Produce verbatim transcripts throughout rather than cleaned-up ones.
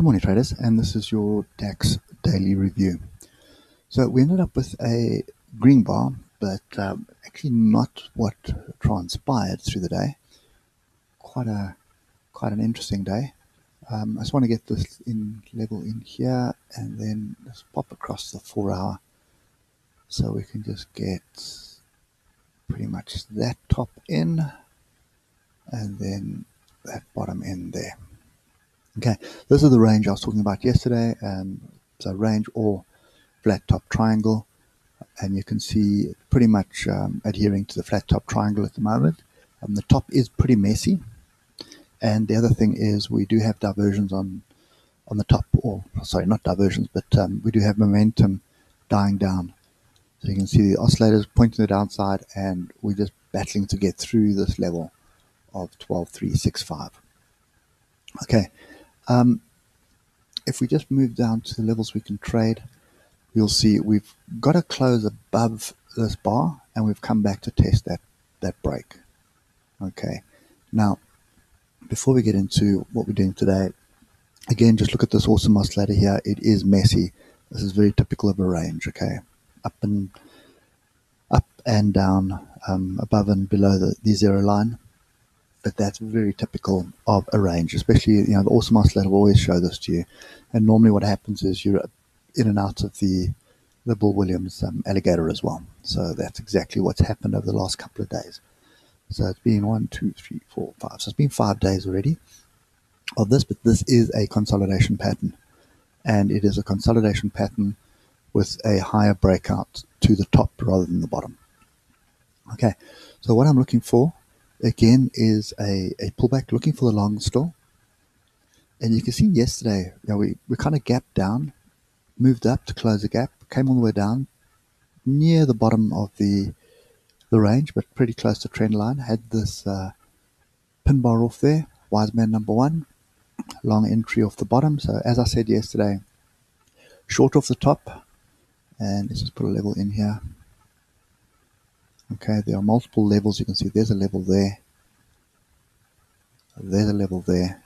Good morning, traders, and this is your DAX daily review. So we ended up with a green bar, but um, actually not what transpired through the day. Quite a quite an interesting day. Um, I just want to get this in level in here, and then just pop across the four hour, so we can just get pretty much that top in, and then that bottom in there. Okay, this is the range I was talking about yesterday. Um, so range or flat top triangle, and you can see pretty much um, adhering to the flat top triangle at the moment. Um, the top is pretty messy, and the other thing is we do have diversions on on the top, or sorry, not diversions, but um, we do have momentum dying down. So you can see the oscillators pointing to the downside, and we're just battling to get through this level of twelve three six five. Okay. Um, if we just move down to the levels we can trade, you'll see we've got a close above this bar, and we've come back to test that, that break. Okay, now, before we get into what we're doing today, again, just look at this awesome oscillator here. It is messy. This is very typical of a range, okay? Up and, up and down, um, above and below the, the zero line. But that's very typical of a range, especially, you know, the awesome oscillator will always show this to you. And normally what happens is you're in and out of the, the Bill Williams um, alligator as well. So that's exactly what's happened over the last couple of days. So it's been one, two, three, four, five. So it's been five days already of this, but this is a consolidation pattern. And it is a consolidation pattern with a higher breakout to the top rather than the bottom. Okay, so what I'm looking for again is a, a pullback, looking for the long still. And you can see yesterday, you know, we, we kind of gapped down, moved up to close the gap, came all the way down near the bottom of the the range, but pretty close to trend line. Had this uh, pin bar off there, wise man number one, long entry off the bottom. So as I said yesterday, short off the top, and let's just put a level in here. Okay, there are multiple levels. You can see there's a level there. There's a level there.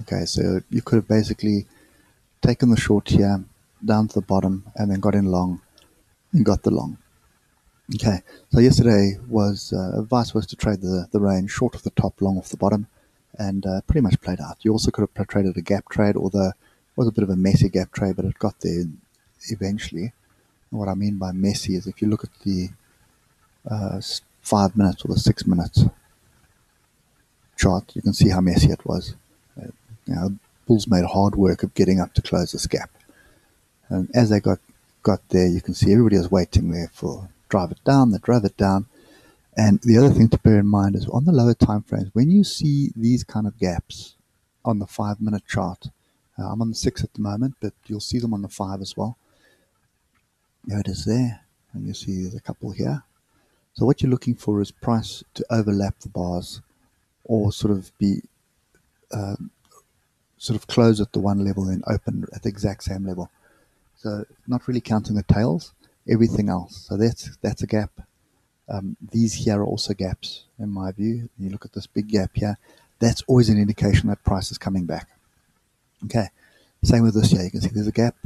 Okay, so you could have basically taken the short here, down to the bottom, and then got in long, and got the long. Okay, so yesterday was, uh, advice was to trade the, the range short off the top, long off the bottom, and uh, pretty much played out. You also could have traded a gap trade, although it was a bit of a messy gap trade, but it got there eventually. And what I mean by messy is if you look at the Uh, five minutes or the six minutes chart, you can see how messy it was. Uh, you know, bulls made hard work of getting up to close this gap, and as they got got there, you can see everybody was waiting there for drive it down. They drove it down, and the other thing to bear in mind is on the lower time frames, when you see these kind of gaps on the five minute chart, uh, I'm on the six at the moment, but you'll see them on the five as well. There it is there, and you see there's a couple here. So what you're looking for is price to overlap the bars, or sort of be, um, sort of close at the one level and open at the exact same level. So not really counting the tails, everything else. So that's that's a gap. Um, these here are also gaps in my view. You look at this big gap here. That's always an indication that price is coming back. Okay. Same with this here. You can see there's a gap.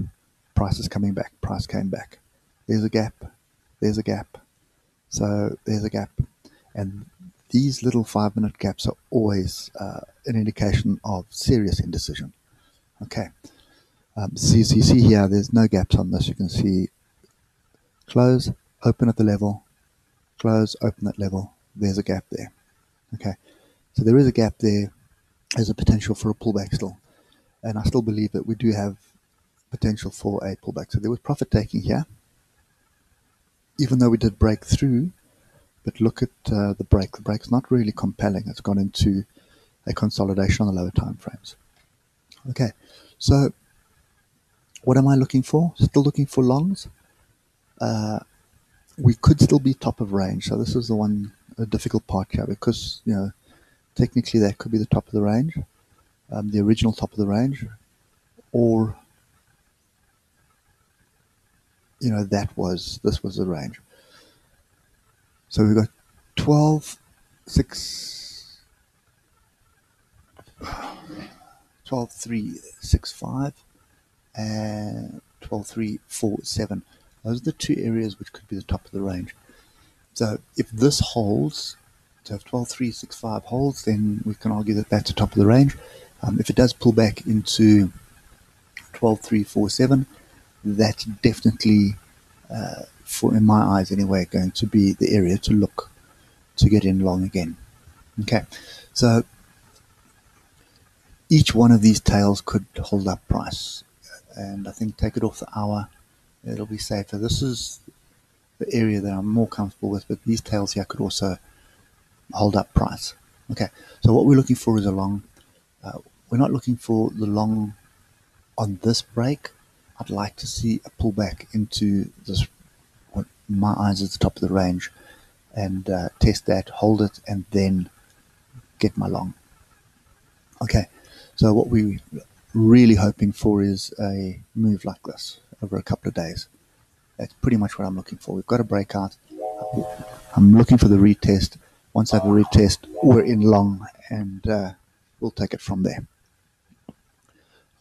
Price is coming back. Price came back. There's a gap. There's a gap. So there's a gap, and these little five-minute gaps are always uh, an indication of serious indecision. Okay, um, so you see here, there's no gaps on this. You can see close, open at the level, close, open at level. There's a gap there. Okay, so there is a gap there. There's a potential for a pullback still, and I still believe that we do have potential for a pullback. So there was profit taking here, even though we did break through, but look at uh, the break. The break's not really compelling. It's gone into a consolidation on the lower time frames. Okay, so what am I looking for? Still looking for longs. Uh, we could still be top of range. So this is the one the difficult part here, because, you know, technically that could be the top of the range, um, the original top of the range, or, you know, that was, this was the range. So we've got twelve, six, twelve three six five and twelve three four seven. Those are the two areas which could be the top of the range. So if this holds, so if twelve three six five holds, then we can argue that that's the top of the range. Um, if it does pull back into twelve three four seven, that's definitely, uh, for in my eyes anyway, going to be the area to look to get in long again. Okay, so each one of these tails could hold up price, and I think take it off the hour, it'll be safer. This is the area that I'm more comfortable with, but these tails here could also hold up price. Okay, so what we're looking for is a long. Uh, we're not looking for the long on this break. I'd like to see a pullback into this, what in my eyes is the top of the range, and uh, test that, hold it, and then get my long. Okay, so what we're really hoping for is a move like this over a couple of days. That's pretty much what I'm looking for. We've got a breakout. I'm looking for the retest. Once I have a retest, we're in long, and uh, we'll take it from there.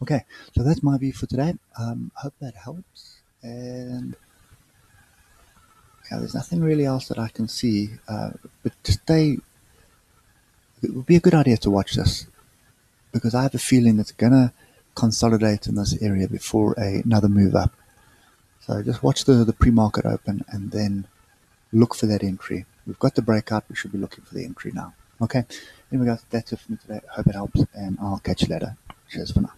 Okay, so that's my view for today. Um, I hope that helps. And yeah, there's nothing really else that I can see, uh, but to stay, it would be a good idea to watch this, because I have a feeling it's going to consolidate in this area before a, another move up. So just watch the, the pre-market open and then look for that entry. We've got the breakout. We should be looking for the entry now. Okay. Anyway, guys, that's it for me today. Hope it helps, and I'll catch you later. Cheers for now.